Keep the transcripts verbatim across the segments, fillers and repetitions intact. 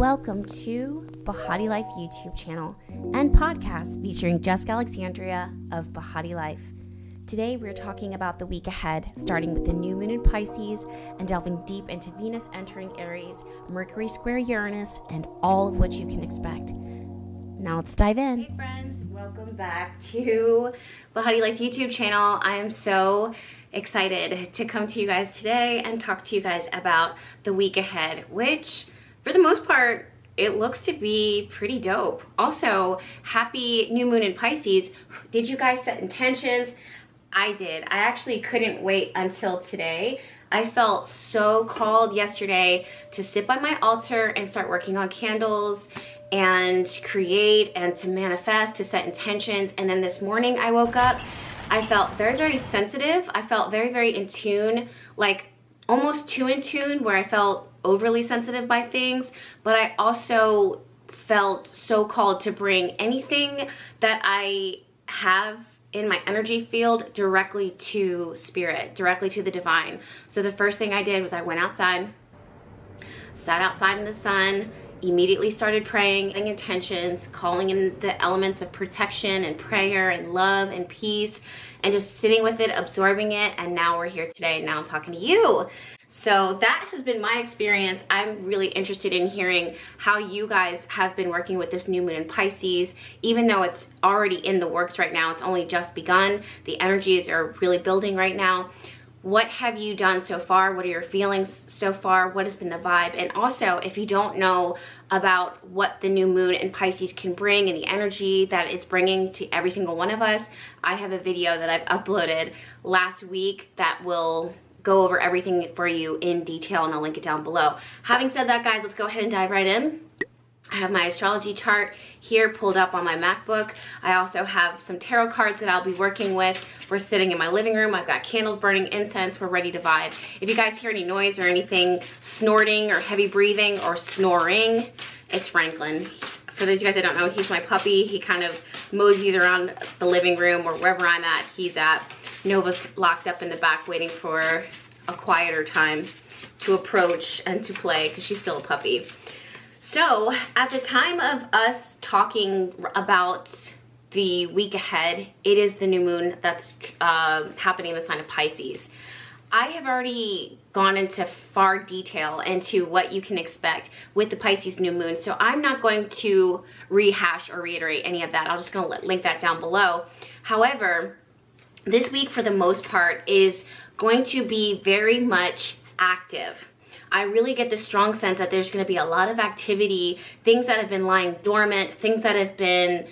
Welcome to Behati Life YouTube channel and podcast featuring Jessica Alexandria of Behati Life. Today we're talking about the week ahead, starting with the new moon in Pisces and delving deep into Venus entering Aries, Mercury square Uranus, and all of what you can expect. Now let's dive in. Hey friends, welcome back to Behati Life YouTube channel. I am so excited to come to you guys today and talk to you guys about the week ahead, which for the most part, it looks to be pretty dope. Also, happy new moon in Pisces. Did you guys set intentions? I did. I actually couldn't wait until today. I felt so called yesterday to sit by my altar and start working on candles and create and to manifest, to set intentions. And then this morning I woke up, I felt very, very sensitive. I felt very, very in tune, like almost too in tune, where I felt overly sensitive by things, but I also felt so called to bring anything that I have in my energy field directly to spirit, directly to the divine. So the first thing I did was I went outside, sat outside in the sun, immediately started praying and intentions, calling in the elements of protection and prayer and love and peace, and just sitting with it, absorbing it. And now we're here today. Now I'm talking to you. So that has been my experience. I'm really interested in hearing how you guys have been working with this new moon in Pisces. Even though it's already in the works right now, it's only just begun. The energies are really building right now. What have you done so far? What are your feelings so far? What has been the vibe? And also, if you don't know about what the new moon in Pisces can bring and the energy that it's bringing to every single one of us, I have a video that I've uploaded last week that will go over everything for you in detail, and I'll link it down below. Having said that, guys, let's go ahead and dive right in. I have my astrology chart here pulled up on my MacBook. I also have some tarot cards that I'll be working with. We're sitting in my living room. I've got candles burning, incense. We're ready to vibe. If you guys hear any noise or anything snorting or heavy breathing or snoring, it's Franklin. For those of you guys that don't know, he's my puppy. He kind of moseys around the living room or wherever I'm at, he's at. Nova's locked up in the back waiting for a quieter time to approach and to play because she's still a puppy. So at the time of us talking about the week ahead, it is the new moon that's uh, happening in the sign of Pisces. I have already gone into far detail into what you can expect with the Pisces new moon, so I'm not going to rehash or reiterate any of that. I'm just going to link that down below. However, this week, for the most part, is going to be very much active. I really get the strong sense that there's going to be a lot of activity, things that have been lying dormant, things that have been,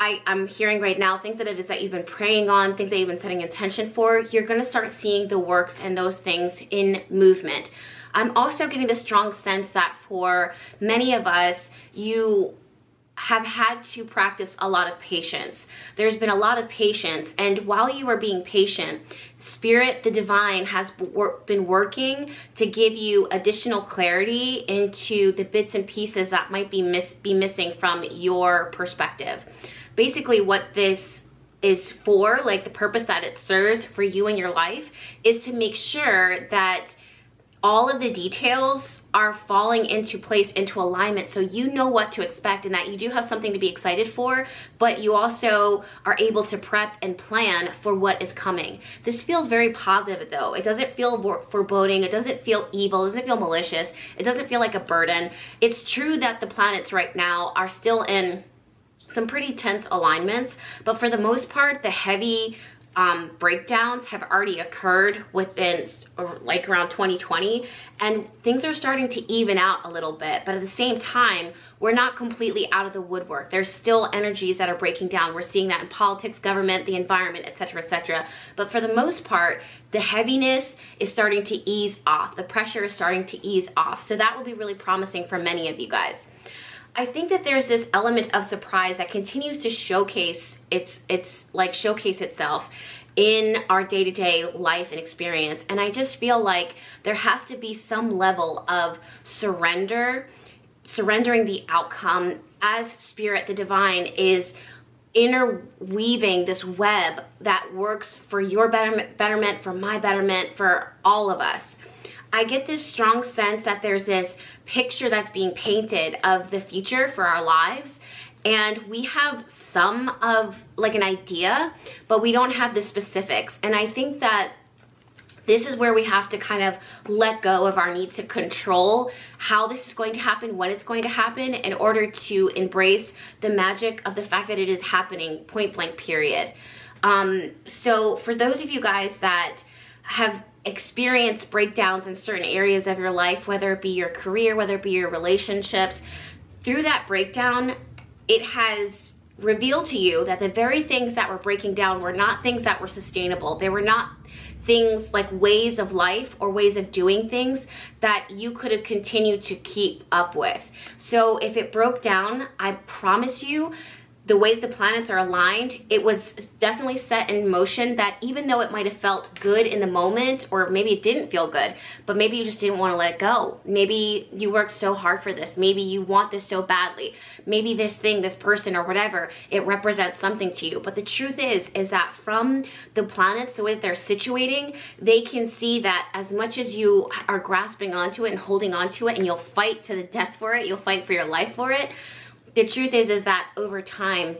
I, I'm hearing right now, things that, have, is that you've been praying on, things that you've been setting intention for. You're going to start seeing the works and those things in movement. I'm also getting the strong sense that for many of us, you have had to practice a lot of patience. There's been a lot of patience, and while you are being patient, Spirit, the divine, has been working to give you additional clarity into the bits and pieces that might be miss be missing from your perspective. Basically, what this is for, like the purpose that it serves for you in your life, is to make sure that all of the details are falling into place, into alignment, so you know what to expect and that you do have something to be excited for, but you also are able to prep and plan for what is coming. This feels very positive, though. It doesn't feel foreboding. It doesn't feel evil. It doesn't feel malicious. It doesn't feel like a burden. It's true that the planets right now are still in some pretty tense alignments, but for the most part, the heavy Um, breakdowns have already occurred within like around twenty twenty, and things are starting to even out a little bit, but at the same time, we're not completely out of the woodwork. There's still energies that are breaking down. We're seeing that in politics, government, the environment, etc, et cetera. But for the most part, the heaviness is starting to ease off. The pressure is starting to ease off. So that will be really promising for many of you guys. I think that there's this element of surprise that continues to showcase its it's like showcase itself in our day-to-day life and experience, and I just feel like there has to be some level of surrender, surrendering the outcome as Spirit, the divine, is interweaving this web that works for your betterment, betterment, for my betterment, for all of us. I get this strong sense that there's this picture that's being painted of the future for our lives, and we have some of like an idea, but we don't have the specifics. And I think that this is where we have to kind of let go of our need to control how this is going to happen, when it's going to happen, in order to embrace the magic of the fact that it is happening, point blank, period. Um, so for those of you guys that have experienced breakdowns in certain areas of your life, whether it be your career, whether it be your relationships, through that breakdown, it has revealed to you that the very things that were breaking down were not things that were sustainable. They were not things like ways of life or ways of doing things that you could have continued to keep up with. So if it broke down, I promise you, the way that the planets are aligned, it was definitely set in motion that even though it might have felt good in the moment, or maybe it didn't feel good, but maybe you just didn't want to let it go. Maybe you worked so hard for this. Maybe you want this so badly. Maybe this thing, this person or whatever, it represents something to you. But the truth is, is that from the planets, the way that they're situating, they can see that as much as you are grasping onto it and holding onto it, and you'll fight to the death for it, you'll fight for your life for it, the truth is, is that over time,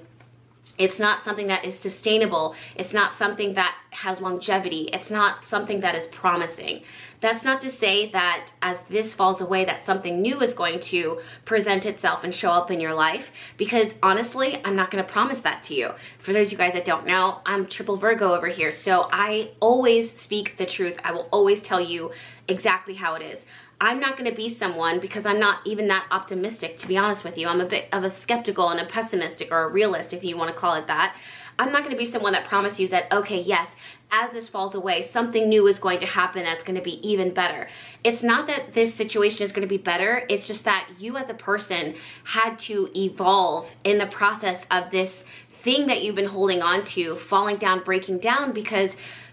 it's not something that is sustainable. It's not something that has longevity. It's not something that is promising. That's not to say that as this falls away, that something new is going to present itself and show up in your life, because honestly, I'm not going to promise that to you. For those of you guys that don't know, I'm triple Virgo over here. So I always speak the truth. I will always tell you exactly how it is. I'm not going to be someone, because I'm not even that optimistic, to be honest with you. I'm a bit of a skeptical and a pessimistic, or a realist, if you want to call it that. I'm not going to be someone that promises you that, okay, yes, as this falls away, something new is going to happen that's going to be even better. It's not that this situation is going to be better. It's just that you as a person had to evolve in the process of this thing that you've been holding on to, falling down, breaking down, because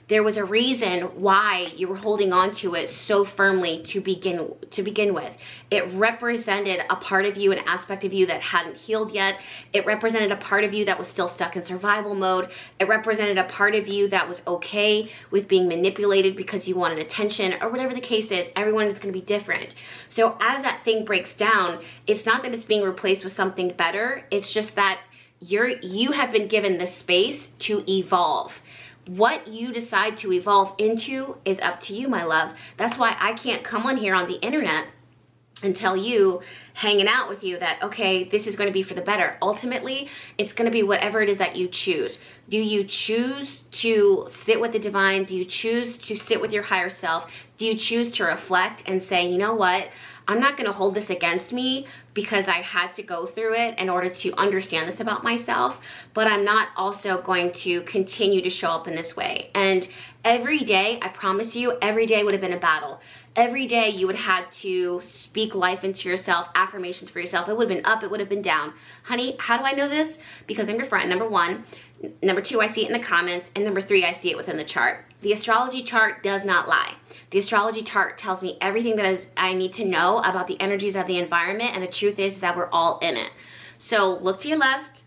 there was a reason why you were holding on to it so firmly to begin to begin with. It represented a part of you, an aspect of you that hadn't healed yet. It represented a part of you that was still stuck in survival mode. It represented a part of you that was okay with being manipulated because you wanted attention, or whatever the case is. Everyone is going to be different. So as that thing breaks down, it's not that it's being replaced with something better. It's just that you're, you have been given the space to evolve. What you decide to evolve into is up to you, my love. That's why I can't come on here on the internet and tell you, hanging out with you, that, okay, this is going to be for the better. Ultimately, it's going to be whatever it is that you choose. Do you choose to sit with the divine? Do you choose to sit with your higher self? Do you choose to reflect and say, you know what? I'm not going to hold this against me because I had to go through it in order to understand this about myself, but I'm not also going to continue to show up in this way. And every day, I promise you, every day would have been a battle. Every day you would have had to speak life into yourself, affirmations for yourself. It would have been up, it would have been down. Honey, how do I know this? Because I'm your friend, number one. Number two, I see it in the comments. And number three, I see it within the chart. The astrology chart does not lie. The astrology chart tells me everything that is I need to know about the energies of the environment, and the truth is that we're all in it. So look to your left,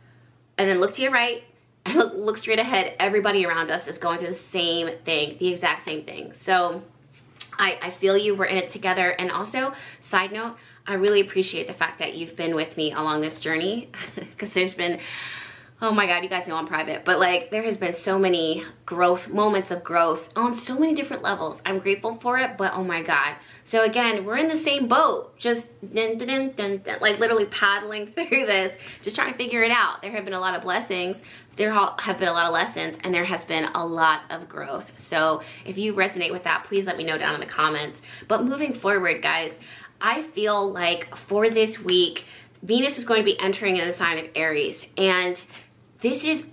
and then look to your right, and look, look straight ahead. Everybody around us is going through the same thing, the exact same thing. So I, I feel you, we're in it together. And also, side note, I really appreciate the fact that you've been with me along this journey, because there's been, oh my God, you guys know I'm private, but like there has been so many growth, moments of growth on so many different levels. I'm grateful for it, but oh my God. So again, we're in the same boat, just dun, dun, dun, dun, dun, like literally paddling through this, just trying to figure it out. There have been a lot of blessings. There have been a lot of lessons, and there has been a lot of growth. So if you resonate with that, please let me know down in the comments. But moving forward, guys, I feel like for this week, Venus is going to be entering in the sign of Aries. And this is,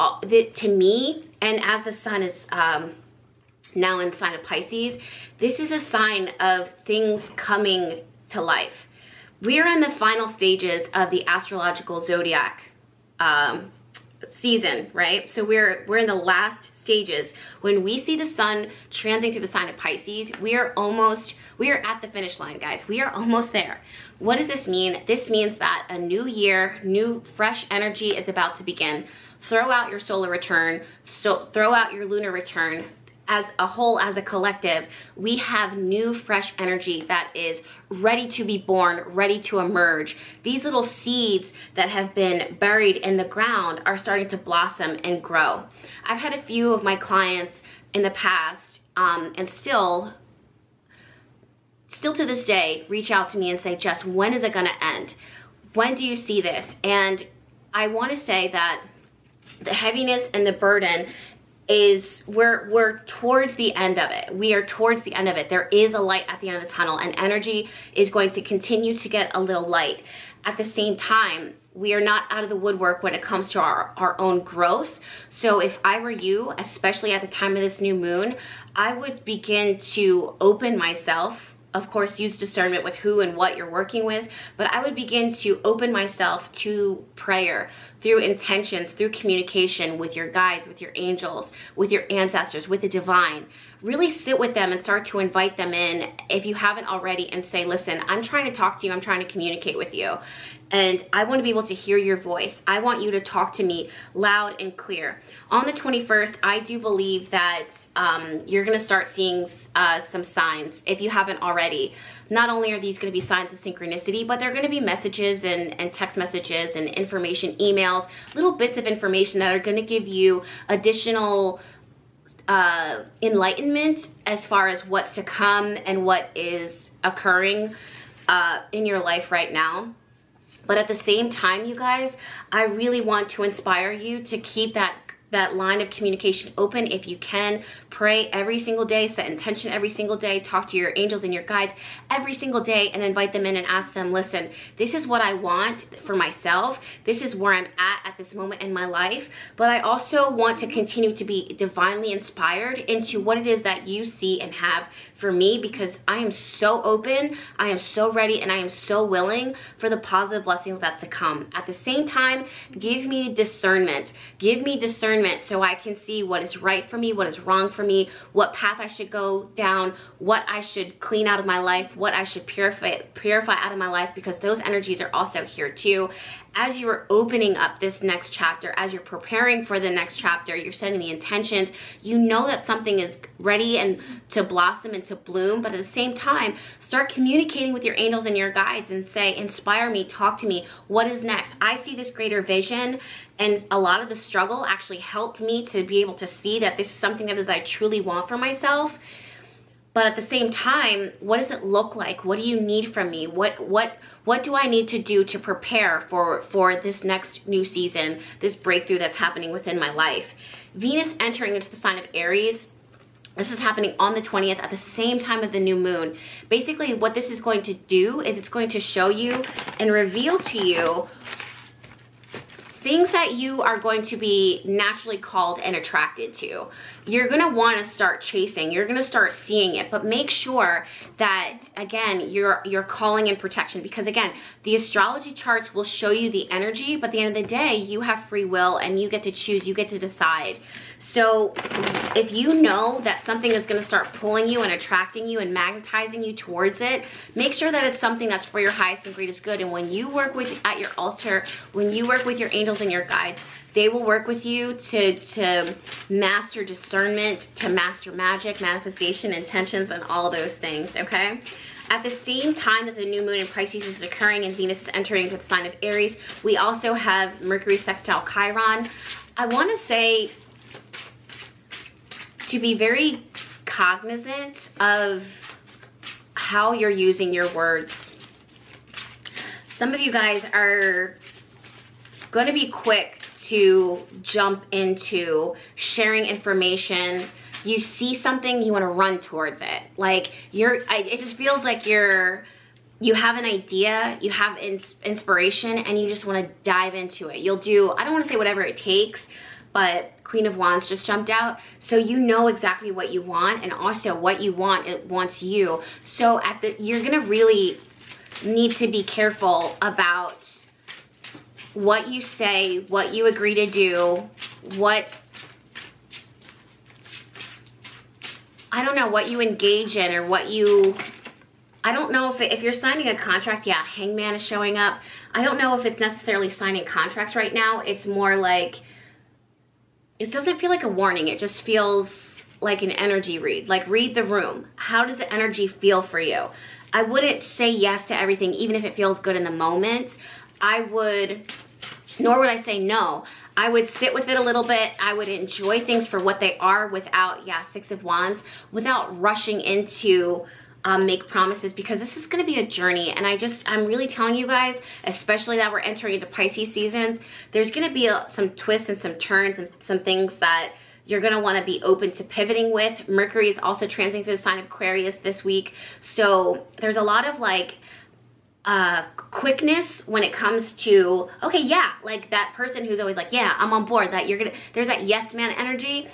to me, and as the sun is um, now in the sign of Pisces, this is a sign of things coming to life. We're in the final stages of the astrological zodiac um, season, right? So we're we're in the last stages. When we see the sun transiting through the sign of Pisces, we are almost, we are at the finish line, guys. We are almost there. What does this mean? This means that a new year, new fresh energy is about to begin. Throw out your solar return, so throw out your lunar return. as a whole, as a collective, we have new, fresh energy that is ready to be born, ready to emerge. These little seeds that have been buried in the ground are starting to blossom and grow. I've had a few of my clients in the past, um, and still, still to this day, reach out to me and say, Jess, when is it gonna end? When do you see this? And I wanna say that the heaviness and the burden is we're we're towards the end of it. We are towards the end of it. There is a light at the end of the tunnel, and energy is going to continue to get a little light. At the same time, we are not out of the woodwork when it comes to our, our own growth. So if I were you, especially at the time of this new moon, I would begin to open myself. Of course, use discernment with who and what you're working with, but I would begin to open myself to prayer through intentions, through communication with your guides, with your angels, with your ancestors, with the divine. Really sit with them and start to invite them in if you haven't already, and say, listen, I'm trying to talk to you, I'm trying to communicate with you, and I want to be able to hear your voice. I want you to talk to me loud and clear. On the twenty-first, I do believe that um, you're going to start seeing uh, some signs if you haven't already. Not only are these going to be signs of synchronicity, but they're going to be messages and, and text messages and information, emails, little bits of information that are going to give you additional uh, enlightenment as far as what's to come and what is occurring uh, in your life right now. But at the same time, you guys, I really want to inspire you to keep that that line of communication open if you can. Pray every single day, set intention every single day, talk to your angels and your guides every single day, and invite them in and ask them, listen, this is what I want for myself. This is where I'm at at this moment in my life, but I also want to continue to be divinely inspired into what it is that you see and have for me, because I am so open, I am so ready, and I am so willing for the positive blessings that's to come. At the same time, give me discernment. Give me discernment so I can see what is right for me, what is wrong for me, what path I should go down, what I should clean out of my life, what I should purify, purify out of my life, because those energies are also here too. As you're opening up this next chapter, as you're preparing for the next chapter, you're setting the intentions, you know that something is ready and to blossom and to bloom, but at the same time, start communicating with your angels and your guides and say, inspire me, talk to me, what is next? I see this greater vision, and a lot of the struggle actually helped me to be able to see that this is something that is I truly want for myself. But at the same time, what does it look like? What do you need from me? What what what do I need to do to prepare for, for this next new season, this breakthrough that's happening within my life? Venus entering into the sign of Aries. This is happening on the twentieth at the same time of the new moon. Basically, what this is going to do is it's going to show you and reveal to you things that you are going to be naturally called and attracted to. You're gonna wanna start chasing, you're gonna start seeing it, but make sure that, again, you're, you're calling in protection, because again, the astrology charts will show you the energy, but at the end of the day, you have free will and you get to choose, you get to decide. So if you know that something is gonna start pulling you and attracting you and magnetizing you towards it, make sure that it's something that's for your highest and greatest good. And when you work with, at your altar, when you work with your angels and your guides, they will work with you to, to master discernment, to master magic, manifestation, intentions, and all those things, okay? At the same time that the new moon in Pisces is occurring and Venus is entering into the sign of Aries, we also have Mercury sextile Chiron. I want to say to be very cognizant of how you're using your words. Some of you guys are going to be quick to jump into sharing information. You see something, you want to run towards it. Like you're, I, it just feels like you're, you have an idea, you have ins inspiration, and you just want to dive into it. You'll do, I don't want to say whatever it takes, but Queen of Wands just jumped out. So you know exactly what you want, and also what you want, it wants you. So at the, you're going to really need to be careful about what you say, what you agree to do, what, I don't know, what you engage in, or what you, I don't know if, it, if you're signing a contract, yeah, Hangman is showing up. I don't know if it's necessarily signing contracts right now. It's more like, it doesn't feel like a warning. It just feels like an energy read, like read the room. How does the energy feel for you? I wouldn't say yes to everything, even if it feels good in the moment. I would, nor would I say no. I would sit with it a little bit. I would enjoy things for what they are without, yeah, Six of Wands, without rushing into um, make promises, because this is going to be a journey. And I just, I'm really telling you guys, especially that we're entering into Pisces seasons, there's going to be a, some twists and some turns and some things that you're going to want to be open to pivoting with. Mercury is also transiting through the sign of Aquarius this week. So there's a lot of like, Uh, quickness when it comes to, okay, yeah, like that person who's always like, yeah, I'm on board, that you're gonna, there's that yes man energy.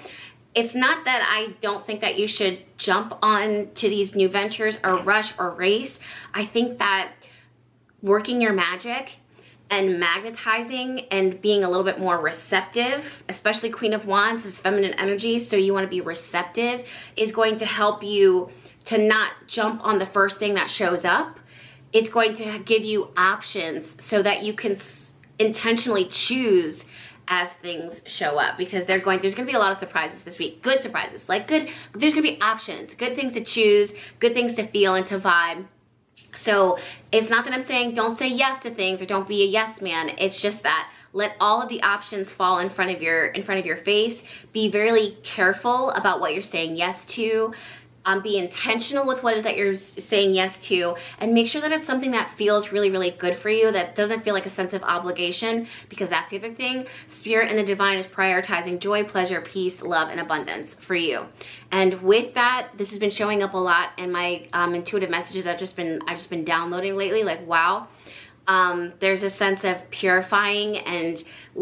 It's not that I don't think that you should jump on to these new ventures or rush or race. I think that working your magic and magnetizing and being a little bit more receptive, especially Queen of Wands is feminine energy, so you want to be receptive, is going to help you to not jump on the first thing that shows up. It's going to give you options so that you can s intentionally choose as things show up, because they're going, there's going to be a lot of surprises this week. Good surprises, like good, there's going to be options, good things to choose, good things to feel and to vibe. So it's not that I'm saying don't say yes to things or don't be a yes man. It's just that let all of the options fall in front of your, in front of your face. Be very careful about what you're saying yes to. Um, be intentional with what it is that you're saying yes to, and make sure that it's something that feels really, really good for you, that doesn't feel like a sense of obligation, because that's the other thing. Spirit and the divine is prioritizing joy, pleasure, peace, love, and abundance for you. And with that, this has been showing up a lot in my um, intuitive messages. I've just been, I've just been downloading lately, like, wow. Um, there's a sense of purifying and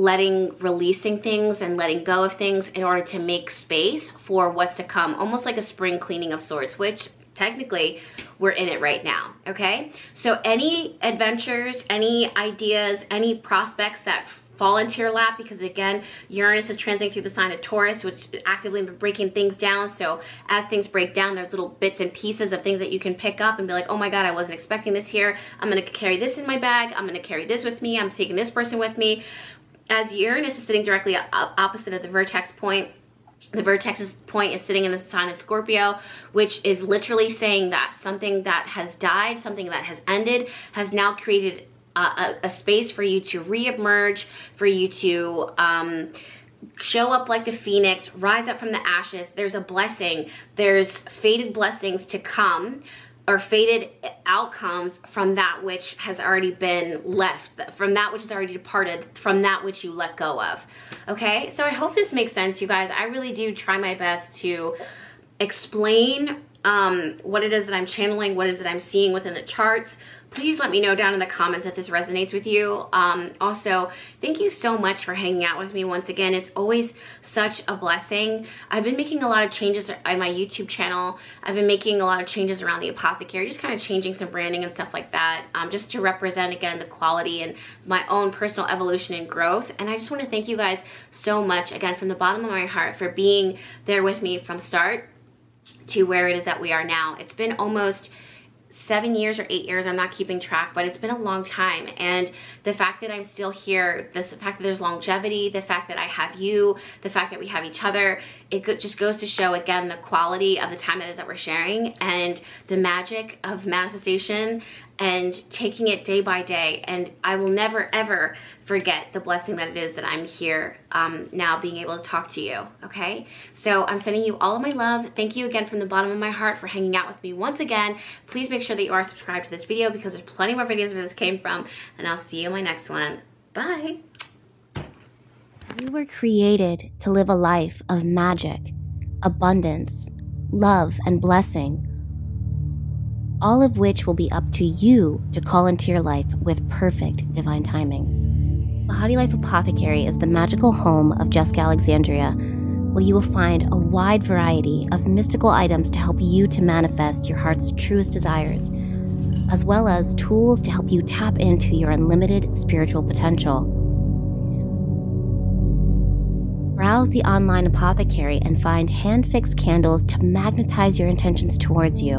letting, releasing things and letting go of things in order to make space for what's to come, almost like a spring cleaning of sorts, which technically we're in it right now, okay? So any adventures, any ideas, any prospects that fall into your lap, because again, Uranus is transiting through the sign of Taurus, which is actively breaking things down. So as things break down, there's little bits and pieces of things that you can pick up and be like, oh my God, I wasn't expecting this here. I'm gonna carry this in my bag. I'm gonna carry this with me. I'm taking this person with me. As Uranus is sitting directly opposite of the vertex point, the vertex's point is sitting in the sign of Scorpio, which is literally saying that something that has died, something that has ended, has now created A, a space for you to reemerge, for you to um, show up like the phoenix, rise up from the ashes. There's a blessing. There's fated blessings to come, or fated outcomes from that which has already been left, from that which has already departed, from that which you let go of. Okay? So I hope this makes sense, you guys. I really do try my best to explain um, what it is that I'm channeling, what it is that I'm seeing within the charts. Please let me know down in the comments if this resonates with you. Um, also, thank you so much for hanging out with me once again. It's always such a blessing. I've been making a lot of changes on my YouTube channel. I've been making a lot of changes around the apothecary, just kind of changing some branding and stuff like that, um, just to represent, again, the quality and my own personal evolution and growth. And I just want to thank you guys so much, again, from the bottom of my heart, for being there with me from start to where it is that we are now. It's been almost seven years or eight years, I'm not keeping track, but it's been a long time. And the fact that I'm still here, the fact that there's longevity, the fact that I have you, the fact that we have each other, it just goes to show, again, the quality of the time that is that we're sharing and the magic of manifestation and taking it day by day. And I will never, ever forget the blessing that it is that I'm here um, now being able to talk to you, okay? So I'm sending you all of my love. Thank you again from the bottom of my heart for hanging out with me once again. Please make sure that you are subscribed to this video, because there's plenty more videos where this came from, and I'll see you in my next one. Bye. You were created to live a life of magic, abundance, love, and blessing, all of which will be up to you to call into your life with perfect divine timing. Behati Life Apothecary is the magical home of Jessica Alexandria, where you will find a wide variety of mystical items to help you to manifest your heart's truest desires, as well as tools to help you tap into your unlimited spiritual potential. Browse the online apothecary and find hand-fixed candles to magnetize your intentions towards you.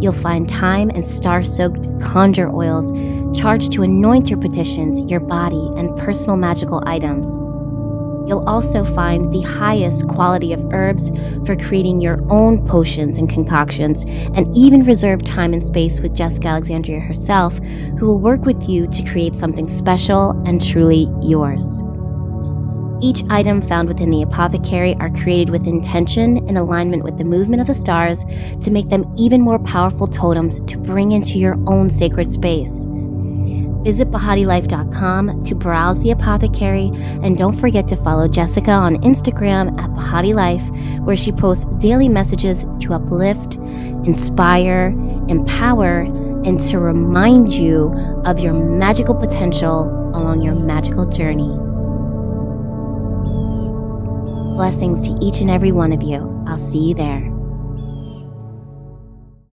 You'll find thyme and star-soaked conjure oils charged to anoint your petitions, your body, and personal magical items. You'll also find the highest quality of herbs for creating your own potions and concoctions, and even reserve time and space with Jessica Alexandria herself, who will work with you to create something special and truly yours. Each item found within the apothecary are created with intention in alignment with the movement of the stars to make them even more powerful totems to bring into your own sacred space. Visit Behati Life dot com to browse the apothecary, and don't forget to follow Jessica on Instagram at Behati Life, where she posts daily messages to uplift, inspire, empower, and to remind you of your magical potential along your magical journey. Blessings to each and every one of you. I'll see you there.